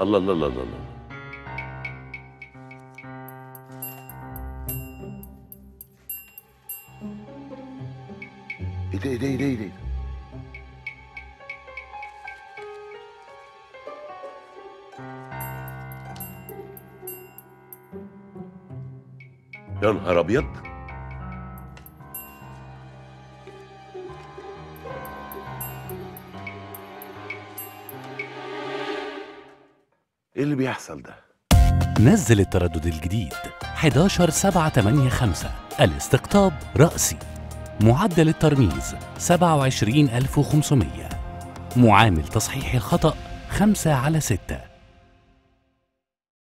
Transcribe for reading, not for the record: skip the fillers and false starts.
Allah Allah Allah Allah. İde. Ya nihar abiyat. ايه اللي بيحصل ده؟ نزل التردد الجديد 11785 الاستقطاب رأسي، معدل الترميز 27500، معامل تصحيح الخطأ 5/6.